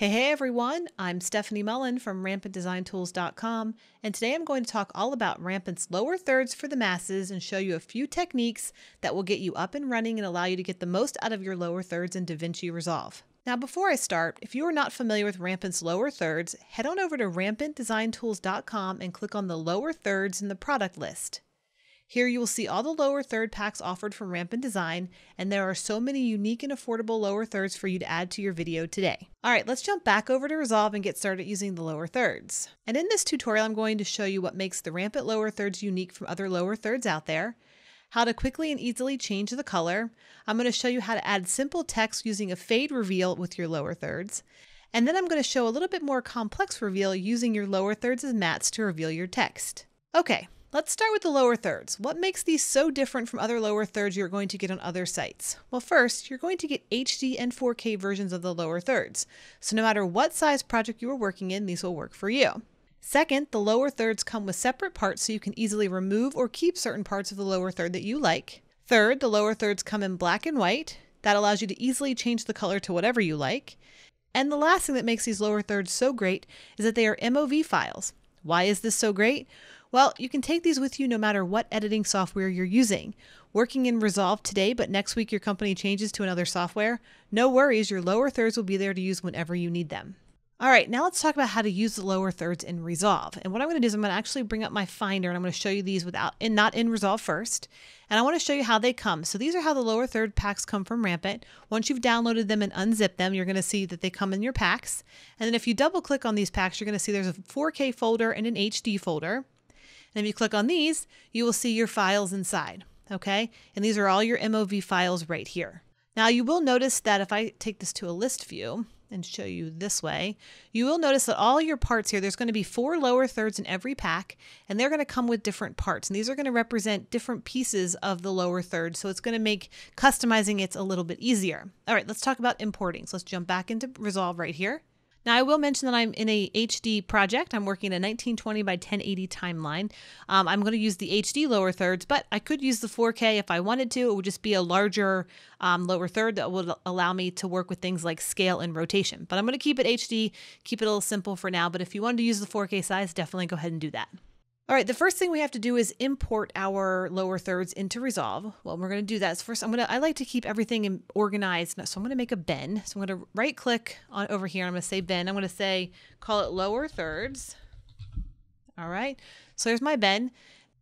Hey everyone, I'm Stephanie Mullen from RampantDesignTools.com, and today I'm going to talk all about Rampant's lower thirds for the masses and show you a few techniques that will get you up and running and allow you to get the most out of your lower thirds in DaVinci Resolve. Now before I start, if you are not familiar with Rampant's lower thirds, head on over to RampantDesignTools.com and click on the lower thirds in the product list. Here you will see all the lower third packs offered from Rampant Design, and there are so many unique and affordable lower thirds for you to add to your video today. All right, let's jump back over to Resolve and get started using the lower thirds. And in this tutorial, I'm going to show you what makes the Rampant lower thirds unique from other lower thirds out there, how to quickly and easily change the color. I'm going to show you how to add simple text using a fade reveal with your lower thirds. And then I'm going to show a little bit more complex reveal using your lower thirds as mats to reveal your text. Okay. Let's start with the lower thirds. What makes these so different from other lower thirds you're going to get on other sites? Well, first, you're going to get HD and 4K versions of the lower thirds. So no matter what size project you are working in, these will work for you. Second, the lower thirds come with separate parts so you can easily remove or keep certain parts of the lower third that you like. Third, the lower thirds come in black and white. That allows you to easily change the color to whatever you like. And the last thing that makes these lower thirds so great is that they are MOV files. Why is this so great? Well, you can take these with you no matter what editing software you're using. Working in Resolve today, but next week your company changes to another software, no worries, your lower thirds will be there to use whenever you need them. All right, now let's talk about how to use the lower thirds in Resolve. And what I'm gonna do is I'm gonna actually bring up my Finder and I'm gonna show you these not in Resolve first. And I wanna show you how they come. So these are how the lower third packs come from Rampant. Once you've downloaded them and unzipped them, you're gonna see that they come in your packs. And then if you double click on these packs, you're gonna see there's a 4K folder and an HD folder. And if you click on these, you will see your files inside, okay? And these are all your MOV files right here. Now you will notice that if I take this to a list view and show you this way, you will notice that all your parts here, there's going to be 4 lower thirds in every pack, and they're going to come with different parts. And these are going to represent different pieces of the lower third, so it's going to make customizing it a little bit easier. All right, let's talk about importing. So let's jump back into Resolve right here. Now I will mention that I'm in a HD project. I'm working a 1920 by 1080 timeline. I'm going to use the HD lower thirds, but I could use the 4K if I wanted to. It would just be a larger lower third that would allow me to work with things like scale and rotation. But I'm going to keep it HD, keep it a little simple for now. But if you wanted to use the 4K size, definitely go ahead and do that. All right, the first thing we have to do is import our lower thirds into Resolve. Well, we're going to do that. So first, I like to keep everything organized. So I'm going to make a bin. So I'm going to right click on over here. I'm going to say bin. I'm going to say, call it lower thirds. All right. So there's my bin.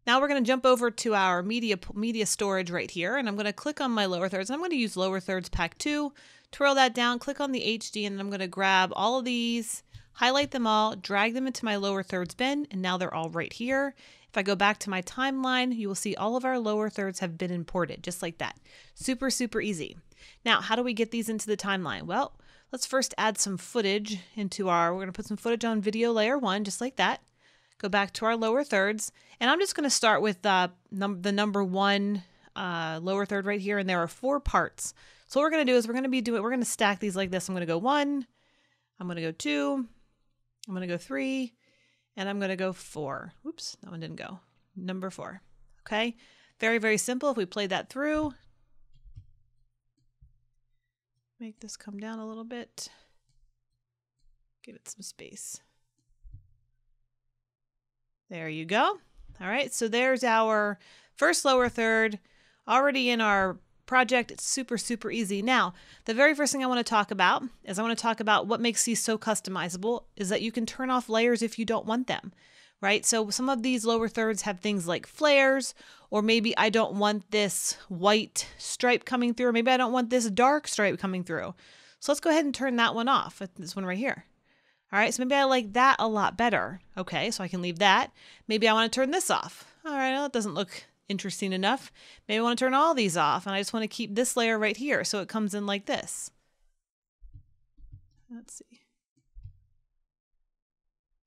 Now we're going to jump over to our media storage right here. And I'm going to click on my lower thirds. And I'm going to use lower thirds pack 2, twirl that down, click on the HD, and I'm going to grab all of these, highlight them all, drag them into my lower thirds bin, and now they're all right here. If I go back to my timeline, you will see all of our lower thirds have been imported, just like that. Super, super easy. Now, how do we get these into the timeline? Well, let's first add some footage into we're gonna put some footage on video layer 1, just like that. Go back to our lower thirds, and I'm just gonna start with the number one lower third right here, and there are 4 parts. So what we're gonna do is we're gonna stack these like this. I'm gonna go 1, I'm gonna go 2, I'm going to go 3, and I'm going to go 4. Oops, that one didn't go. Number 4. Okay. Very, very simple. If we play that through, make this come down a little bit, give it some space. There you go. All right. So there's our first lower third already in our project. It's super, super easy. Now, the very first thing I want to talk about is what makes these so customizable is that you can turn off layers if you don't want them, right? So some of these lower thirds have things like flares, or maybe I don't want this white stripe coming through, or maybe I don't want this dark stripe coming through. So let's go ahead and turn that one off, this one right here. All right, so maybe I like that a lot better. Okay, so I can leave that. Maybe I want to turn this off. All right, well, it doesn't look interesting enough. Maybe I want to turn all these off, and I just want to keep this layer right here so it comes in like this. Let's see.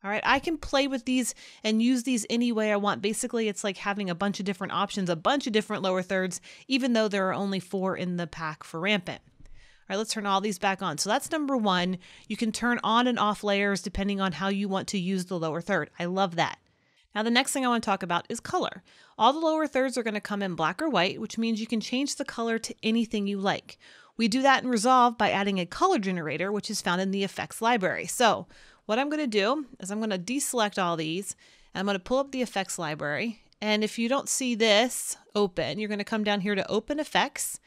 All right, I can play with these and use these any way I want. Basically, it's like having a bunch of different options, a bunch of different lower thirds, even though there are only 4 in the pack for Rampant. All right, let's turn all these back on. So that's number 1. You can turn on and off layers depending on how you want to use the lower third. I love that. Now, the next thing I want to talk about is color. All the lower thirds are going to come in black or white, which means you can change the color to anything you like. We do that in Resolve by adding a color generator, which is found in the effects library. So what I'm going to do is I'm going to deselect all these, and I'm going to pull up the effects library. And if you don't see this open, you're going to come down here to open effects,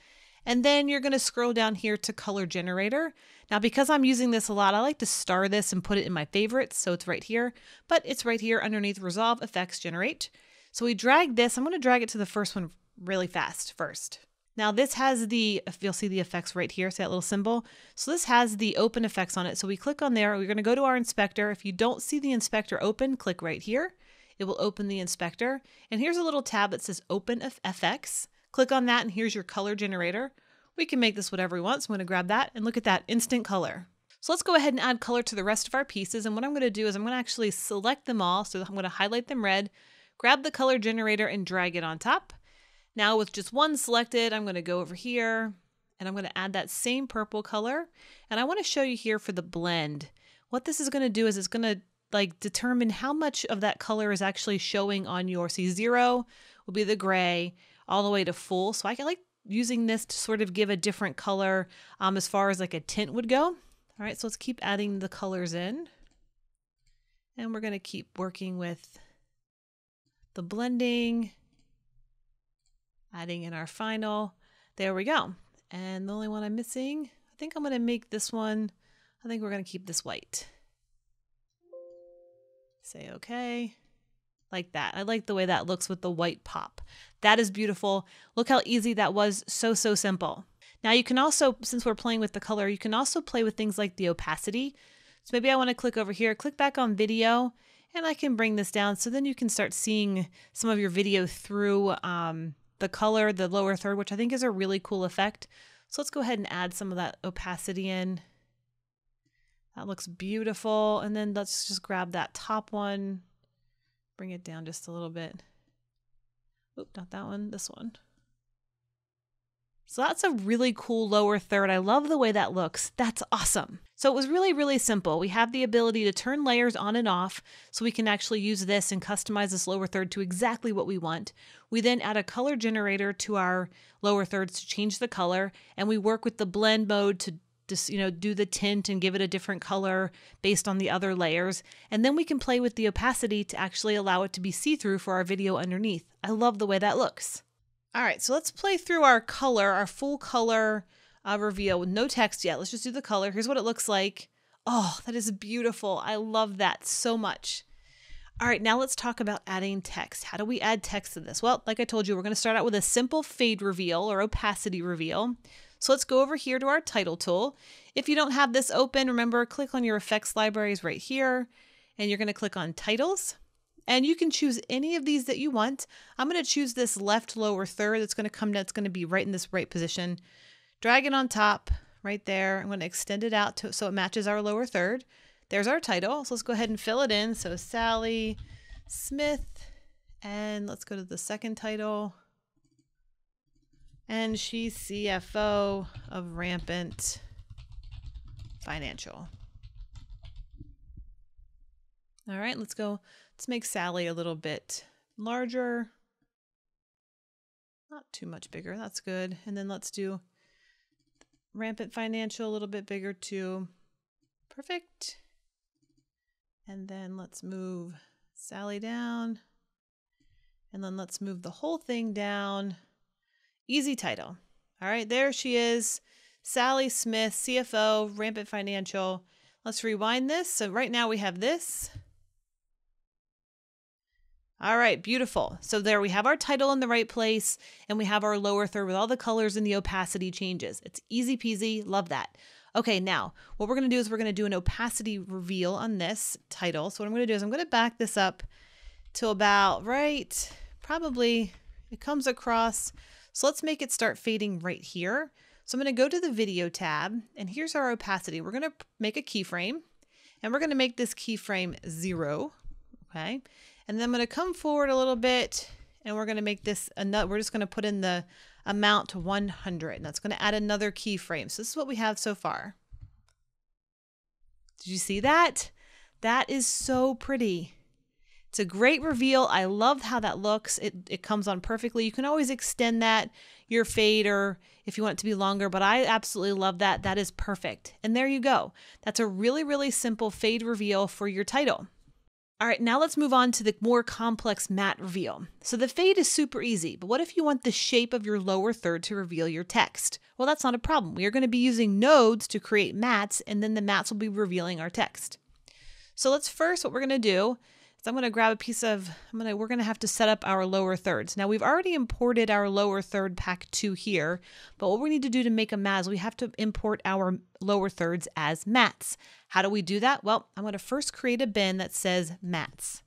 and then you're going to scroll down here to color generator. Now, because I'm using this a lot, I like to star this and put it in my favorites. So it's right here, but it's right here underneath Resolve Effects Generate. So we drag this. I'm going to drag it to the first one really fast first. Now this has the, you'll see the effects right here, see that little symbol? So this has the open effects on it. So we click on there, we're going to go to our inspector. If you don't see the inspector open, click right here. It will open the inspector. And here's a little tab that says Open Effects. Click on that and here's your color generator. We can make this whatever we want. So I'm going to grab that and look at that instant color. So let's go ahead and add color to the rest of our pieces. And what I'm going to do is I'm going to actually select them all. So I'm going to highlight them red, grab the color generator and drag it on top. Now with just one selected, I'm going to go over here and I'm going to add that same purple color. And I want to show you here for the blend. What this is going to do is it's going to like determine how much of that color is actually showing on your C0 will be the gray all the way to full. So I like using this to sort of give a different color as far as like a tint would go. All right, so let's keep adding the colors in. And we're going to keep working with the blending, adding in our final. There we go. And the only one I'm missing, I think I'm going to make this one. I think we're going to keep this white. Say okay. Like that. I like the way that looks with the white pop. That is beautiful. Look how easy that was. So, so simple. Now you can also, since we're playing with the color, you can also play with things like the opacity. So maybe I want to click over here, click back on video, and I can bring this down. So then you can start seeing some of your video through the color, the lower third, which I think is a really cool effect. So let's go ahead and add some of that opacity in. That looks beautiful. And then let's just grab that top one. Bring it down just a little bit. Oop, not that one, this one. So that's a really cool lower third. I love the way that looks. That's awesome. So it was really, really simple. We have the ability to turn layers on and off so we can actually use this and customize this lower third to exactly what we want. We then add a color generator to our lower thirds to change the color, and we work with the blend mode to just, you know, do the tint and give it a different color based on the other layers. And then we can play with the opacity to actually allow it to be see-through for our video underneath. I love the way that looks. All right, so let's play through our color, our full color reveal with no text yet. Let's just do the color. Here's what it looks like. Oh, that is beautiful. I love that so much. All right, now let's talk about adding text. How do we add text to this? Well, like I told you, we're going to start out with a simple fade reveal or opacity reveal. So let's go over here to our title tool. If you don't have this open, remember, click on your effects libraries right here, and you're going to click on titles, and you can choose any of these that you want. I'm going to choose this left lower third. That's going to come down. It's going to be right in this right position. Drag it on top right there. I'm going to extend it out to, so it matches our lower third. There's our title. So let's go ahead and fill it in. So Sally Smith, and let's go to the second title. And she's CFO of Rampant Financial. All right, let's go. Let's make Sally a little bit larger. Not too much bigger. That's good. And then let's do Rampant Financial a little bit bigger too. Perfect. And then let's move Sally down. And then let's move the whole thing down. Easy title. All right, there she is. Sally Smith, CFO, Rampant Financial. Let's rewind this. So right now we have this. All right, beautiful. So there we have our title in the right place, and we have our lower third with all the colors and the opacity changes. It's easy peasy. Love that. Okay, now what we're going to do is we're going to do an opacity reveal on this title. So what I'm going to do is I'm going to back this up to about right, probably it comes across. So let's make it start fading right here. So I'm going to go to the video tab, and here's our opacity. We're going to make a keyframe, and we're going to make this keyframe 0. Okay. And then I'm going to come forward a little bit, and we're going to make this another. We're just going to put in the amount to 100, and that's going to add another keyframe. So this is what we have so far. Did you see that? That is so pretty. It's a great reveal. I love how that looks. It comes on perfectly. You can always extend that, your fade, or if you want it to be longer, but I absolutely love that. That is perfect. And there you go. That's a really, really simple fade reveal for your title. All right, now let's move on to the more complex matte reveal. So the fade is super easy, but what if you want the shape of your lower third to reveal your text? Well, that's not a problem. We are going to be using nodes to create mattes, and then the mattes will be revealing our text. So let's first, what we're going to do is I'm going to grab a piece of, we're going to have to set up our lower thirds. Now we've already imported our lower third pack 2 here, but what we need to do to make a matte is we have to import our lower thirds as mattes. How do we do that? Well, I'm going to first create a bin that says mattes.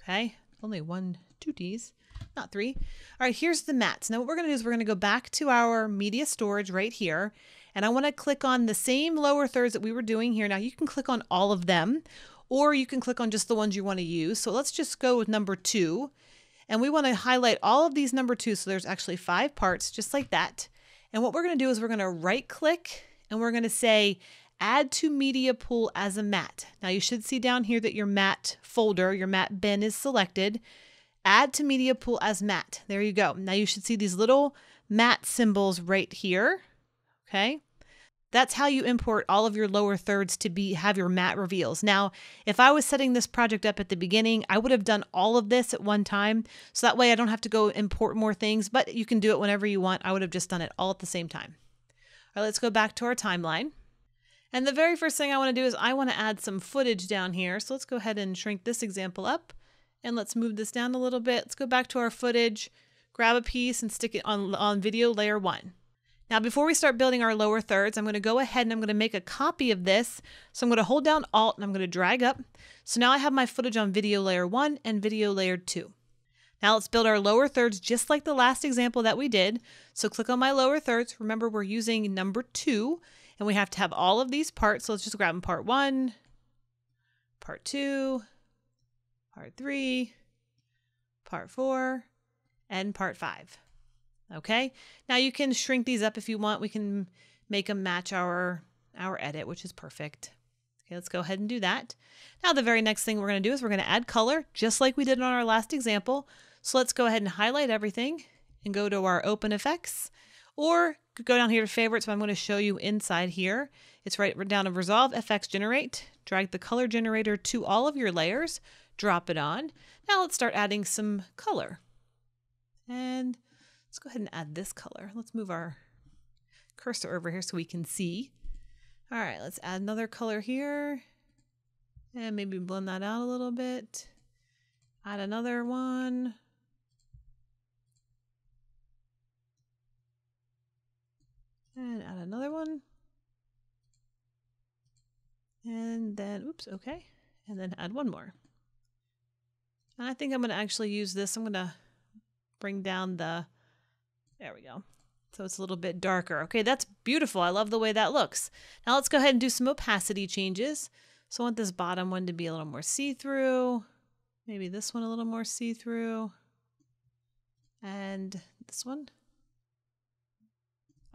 Okay, only 1, 2 Ds, not 3. All right, here's the mattes. Now what we're going to do is we're going to go back to our media storage right here, and I want to click on the same lower thirds that we were doing here. Now you can click on all of them, or you can click on just the ones you want to use. So let's just go with number 2, and we want to highlight all of these number 2. So there's actually 5 parts, just like that. And what we're going to do is we're going to right click and we're going to say add to media pool as a matte. Now you should see down here that your matte folder, your matte bin is selected. Add to media pool as matte. There you go. Now you should see these little matte symbols right here. Okay. That's how you import all of your lower thirds to have your matte reveals. Now, if I was setting this project up at the beginning, I would have done all of this at one time. So that way I don't have to go import more things, but you can do it whenever you want. I would have just done it all at the same time. All right, let's go back to our timeline. And the very first thing I want to do is I want to add some footage down here. So let's go ahead and shrink this example up and let's move this down a little bit. Let's go back to our footage, grab a piece and stick it on video layer 1. Now, before we start building our lower thirds, I'm going to go ahead and I'm going to make a copy of this. So I'm going to hold down Alt and I'm going to drag up. So now I have my footage on video layer 1 and video layer 2. Now let's build our lower thirds just like the last example that we did. So click on my lower thirds. Remember, we're using number 2 and we have to have all of these parts. So let's just grab them part 1, part 2, part 3, part 4, and part 5. Okay, now you can shrink these up if you want. We can make them match our edit, which is perfect. Okay, let's go ahead and do that. Now the very next thing we're going to do is we're going to add color, just like we did on our last example. So let's go ahead and highlight everything and go to our Open Effects, or go down here to Favorites. So I'm going to show you inside here. It's right down in Resolve, FX Generate. Drag the color generator to all of your layers. Drop it on. Now let's start adding some color. And let's go ahead and add this color. Let's move our cursor over here so we can see. All right, let's add another color here and maybe blend that out a little bit. Add another one. And add another one. And then, oops, okay. And then add one more. And I think I'm going to actually use this. I'm going to bring down the, there we go. So it's a little bit darker. Okay, that's beautiful. I love the way that looks. Now let's go ahead and do some opacity changes. So I want this bottom one to be a little more see-through. Maybe this one a little more see-through. And this one.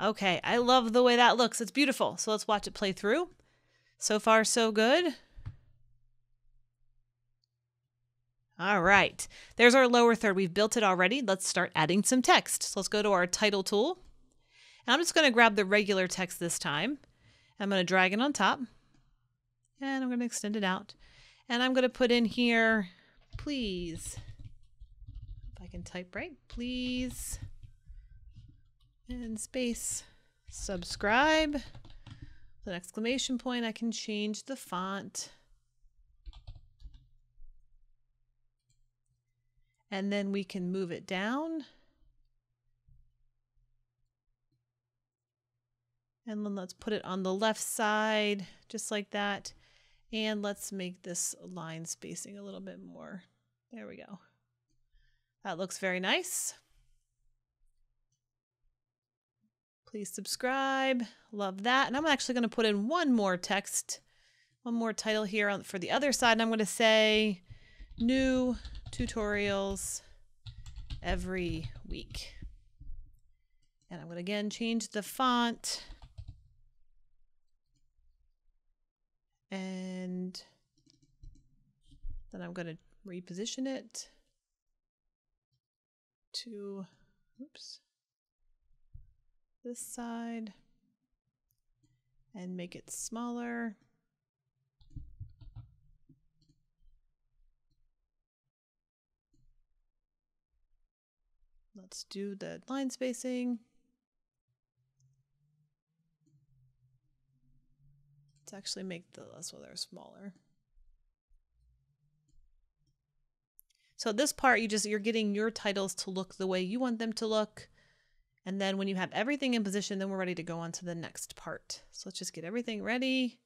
Okay, I love the way that looks. It's beautiful. So let's watch it play through. So far, so good. All right, there's our lower third. We've built it already. Let's start adding some text. So let's go to our title tool. And I'm just going to grab the regular text this time. I'm going to drag it on top. And I'm going to extend it out. And I'm going to put in here, please. If I can type right, please. And space, subscribe. With an exclamation point, I can change the font. And then we can move it down. And then let's put it on the left side, just like that. And let's make this line spacing a little bit more. There we go. That looks very nice. Please subscribe. Love that. And I'm actually going to put in one more text, one more title here for the other side. And I'm going to say new tutorials every week. And I'm going to again change the font and Then I'm going to reposition it to, oops, this side and make it smaller. Let's do the line spacing. Let's actually make the last weather smaller. So this part, you're getting your titles to look the way you want them to look. And then when you have everything in position, then we're ready to go on to the next part. So let's just get everything ready.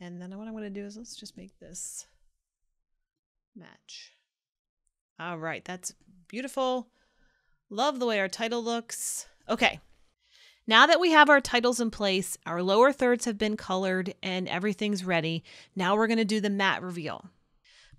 And then what I'm going to do is let's just make this match. All right, that's beautiful. Love the way our title looks. Okay. Now that we have our titles in place, our lower thirds have been colored and everything's ready. Now we're going to do the matte reveal.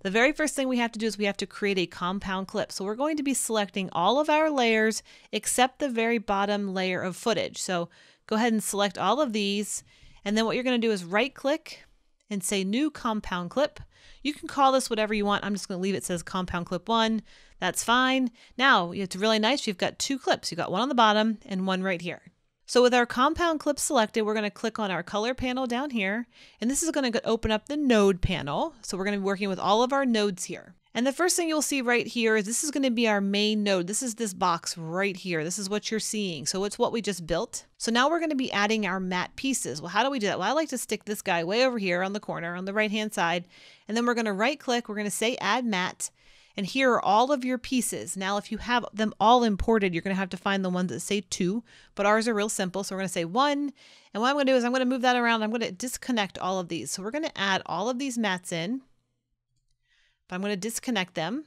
The very first thing we have to do is we have to create a compound clip. So we're going to be selecting all of our layers except the very bottom layer of footage. So go ahead and select all of these. And then what you're going to do is right click and say new compound clip. You can call this whatever you want. I'm just going to leave it says compound clip 1. That's fine. Now it's really nice. You've got two clips. You've got one on the bottom and one right here. So with our compound clip selected, we're going to click on our color panel down here, and this is going to open up the node panel. So we're going to be working with all of our nodes here. And the first thing you'll see right here is this is going to be our main node. This is this box right here. This is what you're seeing. So it's what we just built. So now we're going to be adding our matte pieces. Well, how do we do that? Well, I like to stick this guy way over here on the corner on the right-hand side, and then we're going to right-click. We're going to say add matte. And here are all of your pieces. Now, if you have them all imported, you're going to have to find the ones that say 2, but ours are real simple. So we're going to say 1. And what I'm going to do is I'm going to move that around. I'm going to disconnect all of these. So we're going to add all of these mats in, but I'm going to disconnect them.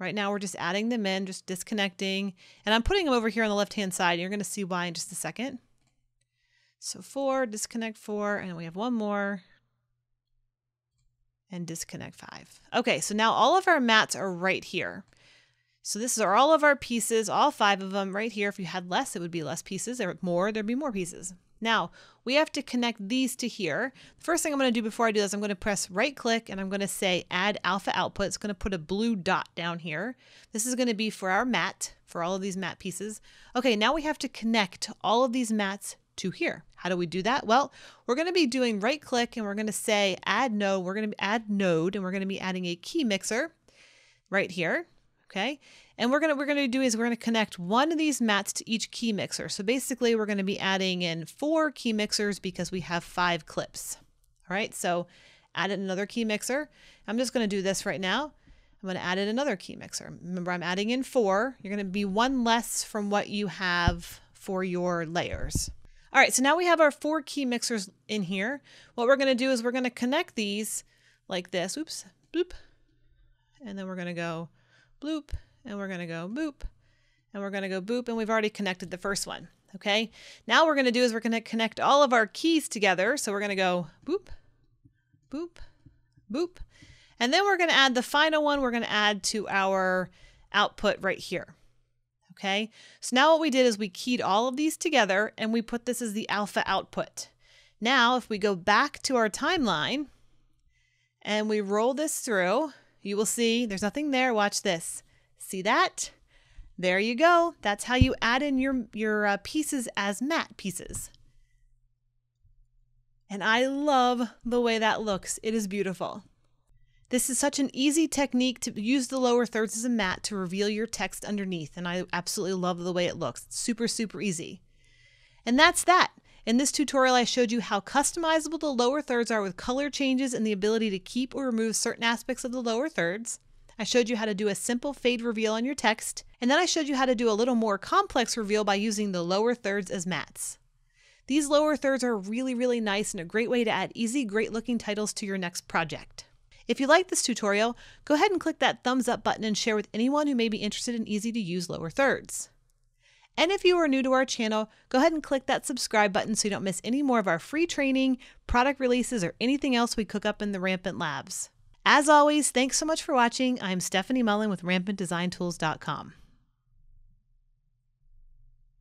Right now, we're just adding them in, just disconnecting. And I'm putting them over here on the left-hand side. You're going to see why in just a second. So 4, disconnect 4, and we have one more. And disconnect 5. Okay, so now all of our mats are right here. So this is all of our pieces, all 5 of them right here. If you had less, it would be less pieces. Or more, there'd be more pieces. Now, we have to connect these to here. The first thing I'm going to do before I do this, I'm going to press right-click, and I'm going to say Add Alpha Output. It's going to put a blue dot down here. This is going to be for our mat, for all of these mat pieces. Okay, now we have to connect all of these mats to here. How do we do that? Well, we're going to be doing right click and we're going to say add node. We're going to add node and we're going to be adding a key mixer right here. Okay. And we're going to connect one of these mats to each key mixer. So basically we're going to be adding in 4 key mixers because we have 5 clips. All right. So add another key mixer. I'm just going to do this right now. I'm going to add in another key mixer. Remember, I'm adding in 4. You're going to be one less from what you have for your layers. All right, so now we have our 4 key mixers in here. What we're going to do is we're going to connect these like this. Oops, bloop. And then we're going to go bloop, and we're going to go boop, and we're going to go boop, and we've already connected the first one. Okay, now what we're going to do is we're going to connect all of our keys together. So we're going to go boop, boop, boop. And then we're going to add the final one. We're going to add to our output right here. Okay, so now what we did is we keyed all of these together and we put this as the alpha output. Now, if we go back to our timeline and we roll this through, you will see there's nothing there. Watch this. See that? There you go. That's how you add in your pieces as matte pieces. And I love the way that looks. It is beautiful. This is such an easy technique to use the lower thirds as a mat to reveal your text underneath, and I absolutely love the way it looks. It's super, super easy. And that's that. In this tutorial, I showed you how customizable the lower thirds are with color changes and the ability to keep or remove certain aspects of the lower thirds. I showed you how to do a simple fade reveal on your text, and then I showed you how to do a little more complex reveal by using the lower thirds as mats. These lower thirds are really, really nice and a great way to add easy, great-looking titles to your next project. If you like this tutorial, go ahead and click that thumbs up button and share with anyone who may be interested in easy to use lower thirds. And if you are new to our channel, go ahead and click that subscribe button so you don't miss any more of our free training, product releases, or anything else we cook up in the Rampant Labs. As always, thanks so much for watching. I'm Stephanie Mullen with RampantDesignTools.com.